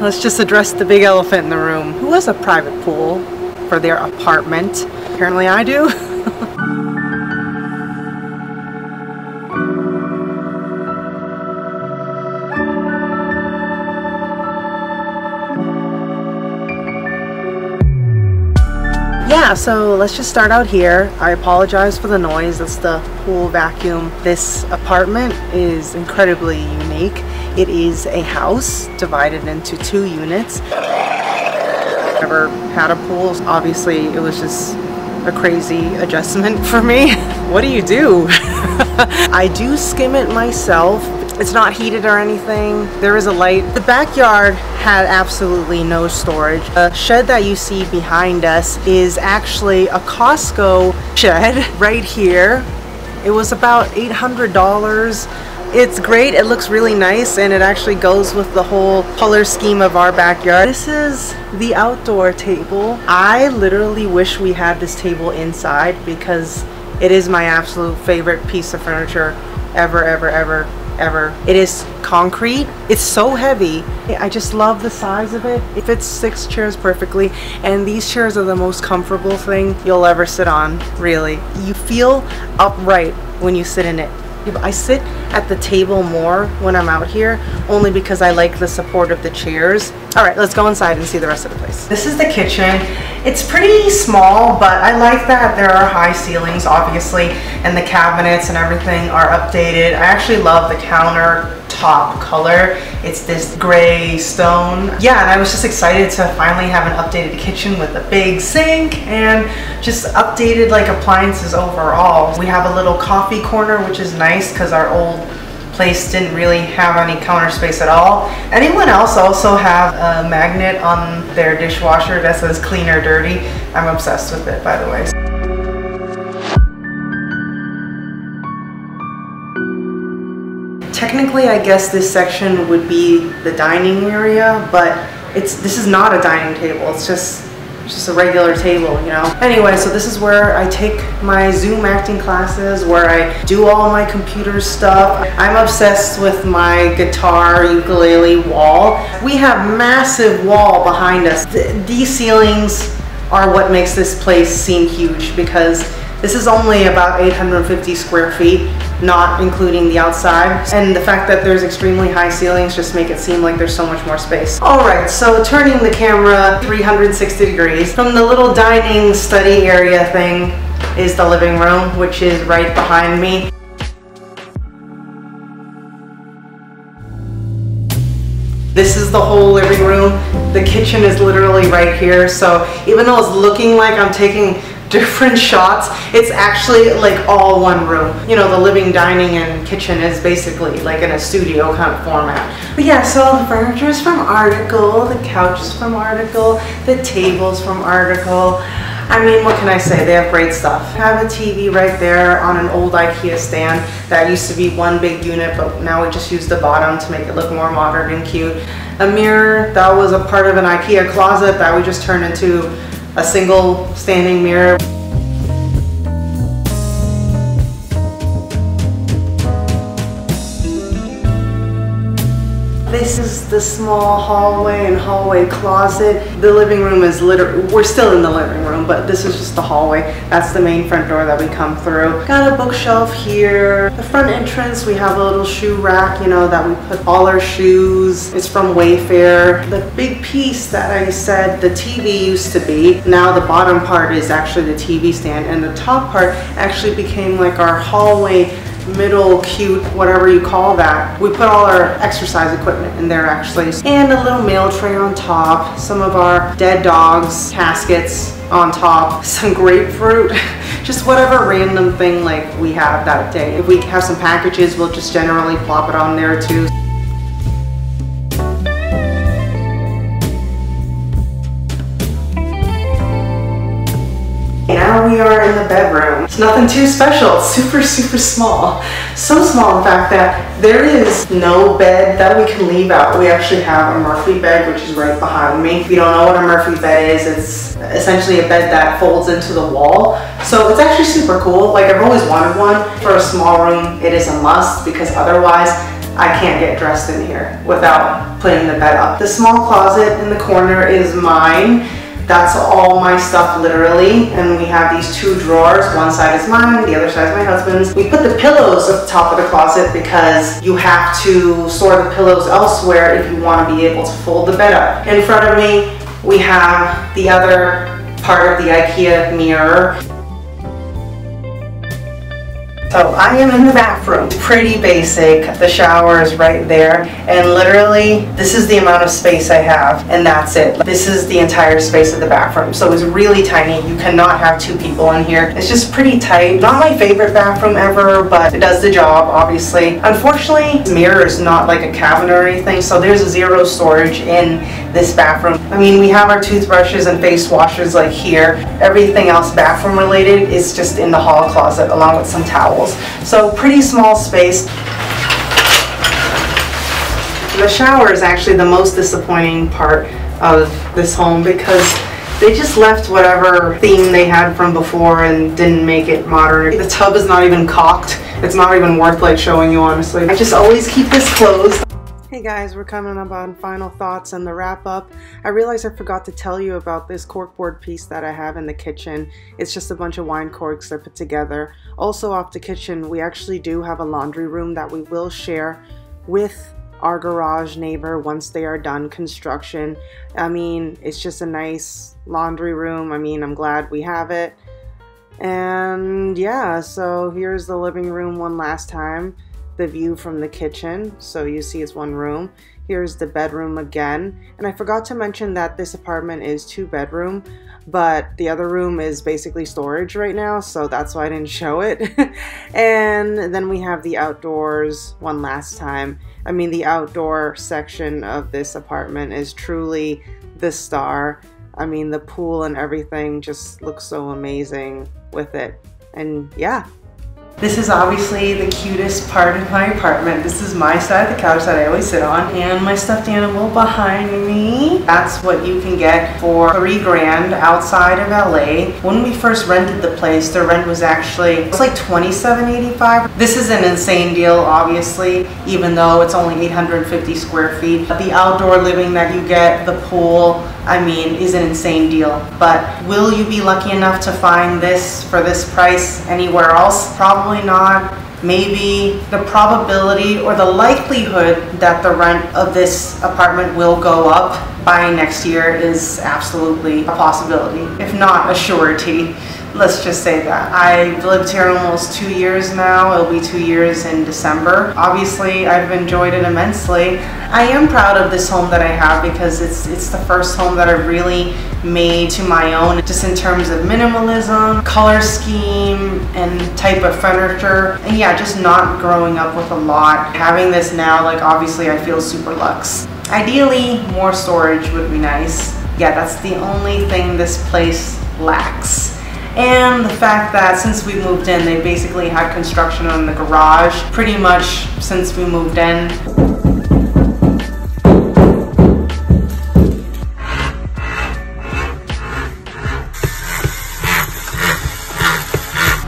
Let's just address the big elephant in the room. Who has a private pool for their apartment? Apparently I do. Yeah, so let's just start out here. I apologize for the noise. That's the pool vacuum. This apartment is incredibly unique. It is a house divided into 2 units. Never had a pool. Obviously, it was just a crazy adjustment for me. What do? I do skim it myself. It's not heated or anything. There is a light. The backyard had absolutely no storage. The shed that you see behind us is actually a Costco shed right here. It was about $800. It's great, it looks really nice, and it actually goes with the whole color scheme of our backyard. This is the outdoor table. I literally wish we had this table inside because it is my absolute favorite piece of furniture ever. It is concrete, it's so heavy. I just love the size of it. It fits 6 chairs perfectly, and these chairs are the most comfortable thing you'll ever sit on, really. You feel upright when you sit in it. I sit at the table more when I'm out here only because I like the support of the chairs. All right, let's go inside and see the rest of the place. This is the kitchen. It's pretty small, but I like that there are high ceilings, obviously, and the cabinets and everything are updated. I actually love the countertop color. It's this gray stone. Yeah, and I was just excited to finally have an updated kitchen with a big sink and just updated like appliances overall. We have a little coffee corner, which is nice because our old place didn't really have any counter space at all. Anyone else also have a magnet on their dishwasher that says clean or dirty? I'm obsessed with it, by the way. Technically, I guess this section would be the dining area, but this is not a dining table. It's just a regular table, you know? Anyway, so this is where I take my Zoom acting classes, where I do all my computer stuff. I'm obsessed with my guitar ukulele wall. We have massive wall behind us. These ceilings are what makes this place seem huge because this is only about 850 square feet, not including the outside. And the fact that there's extremely high ceilings just make it seem like there's so much more space. All right, so turning the camera 360 degrees, from the little dining study area thing is the living room, which is right behind me. This is the whole living room. The kitchen is literally right here. So even though it's looking like I'm taking different shots, it's actually like all one room. You know, the living, dining, and kitchen is basically like in a studio kind of format. But yeah, so the furniture is from Article, the couch is from Article, the table's from Article. I mean, what can I say? They have great stuff. I have a TV right there on an old IKEA stand that used to be one big unit, but now we just use the bottom to make it look more modern and cute. A mirror that was a part of an IKEA closet that we just turned into a single standing mirror. This is the small hallway and hallway closet. The living room is literally, we're still in the living room, but this is just the hallway. That's the main front door that we come through. Got a bookshelf here. The front entrance, we have a little shoe rack, you know, that we put all our shoes. It's from Wayfair. The big piece that I said the TV used to be, now the bottom part is actually the TV stand, and the top part actually became like our hallway middle, cute, whatever you call that. We put all our exercise equipment in there actually. And a little mail tray on top, some of our dead dogs, caskets on top, some grapefruit, just whatever random thing like we have that day. If we have some packages, we'll just generally plop it on there too. We are in the bedroom. It's nothing too special. It's super, super small. So small, in fact, that there is no bed that we can leave out. We actually have a Murphy bed, which is right behind me. If you don't know what a Murphy bed is, it's essentially a bed that folds into the wall. So it's actually super cool. Like, I've always wanted one. For a small room, it is a must because otherwise, I can't get dressed in here without putting the bed up. The small closet in the corner is mine. That's all my stuff, literally. And we have these two drawers. One side is mine, the other side is my husband's. We put the pillows at the top of the closet because you have to store the pillows elsewhere if you want to be able to fold the bed up. In front of me, we have the other part of the IKEA mirror. So I am in the bathroom. Pretty basic. The shower is right there, and literally this is the amount of space I have, and that's it. This is the entire space of the bathroom, so it's really tiny. You cannot have two people in here. It's just pretty tight. Not my favorite bathroom ever, but it does the job, obviously. Unfortunately, the mirror is not like a cabinet or anything, so there's zero storage in this bathroom. I mean, we have our toothbrushes and face washers like here. Everything else bathroom related is just in the hall closet along with some towels. So pretty small space. The shower is actually the most disappointing part of this home because they just left whatever theme they had from before and didn't make it modern. The tub is not even caulked. It's not even worth like showing you, honestly. I just always keep this closed. Hey guys, we're coming up on final thoughts and the wrap up. I realized I forgot to tell you about this corkboard piece that I have in the kitchen. It's just a bunch of wine corks that I put together. Also off the kitchen, we actually do have a laundry room that we will share with our garage neighbor once they are done construction. I mean, it's just a nice laundry room. I mean, I'm glad we have it. And yeah, so here's the living room one last time. The view from the kitchen, so you see it's one room. Here's the bedroom again, and I forgot to mention that this apartment is two bedroom, but the other room is basically storage right now, so that's why I didn't show it. And then we have the outdoors one last time. I mean, the outdoor section of this apartment is truly the star. I mean, the pool and everything just looks so amazing with it. And yeah, this is obviously the cutest part of my apartment. This is my side, the couch that I always sit on, and my stuffed animal behind me. That's what you can get for $3,000 outside of LA. When we first rented the place, the rent was actually, it's like $2,785. This is an insane deal, obviously, even though it's only 850 square feet. The outdoor living that you get, the pool, I mean, is an insane deal. But will you be lucky enough to find this for this price anywhere else? Probably not. Maybe the probability or the likelihood that the rent of this apartment will go up by next year is absolutely a possibility, if not a surety. Let's just say that. I've lived here almost 2 years now. It'll be 2 years in December. Obviously, I've enjoyed it immensely. I am proud of this home that I have because it's the first home that I really made to my own, just in terms of minimalism, color scheme, and type of furniture. And yeah, just not growing up with a lot. Having this now, like, obviously I feel super luxe. Ideally, more storage would be nice. Yeah, that's the only thing this place lacks. And the fact that since we moved in, they basically had construction on the garage pretty much since we moved in.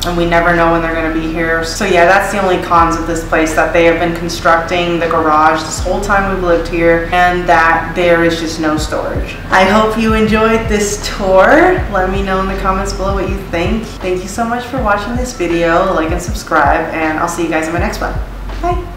And we never know when they're going to be here. So yeah, that's the only cons of this place, that they have been constructing the garage this whole time we've lived here, and that there is just no storage. I hope you enjoyed this tour. Let me know in the comments below what you think. Thank you so much for watching this video. Like and subscribe, and I'll see you guys in my next one. Bye!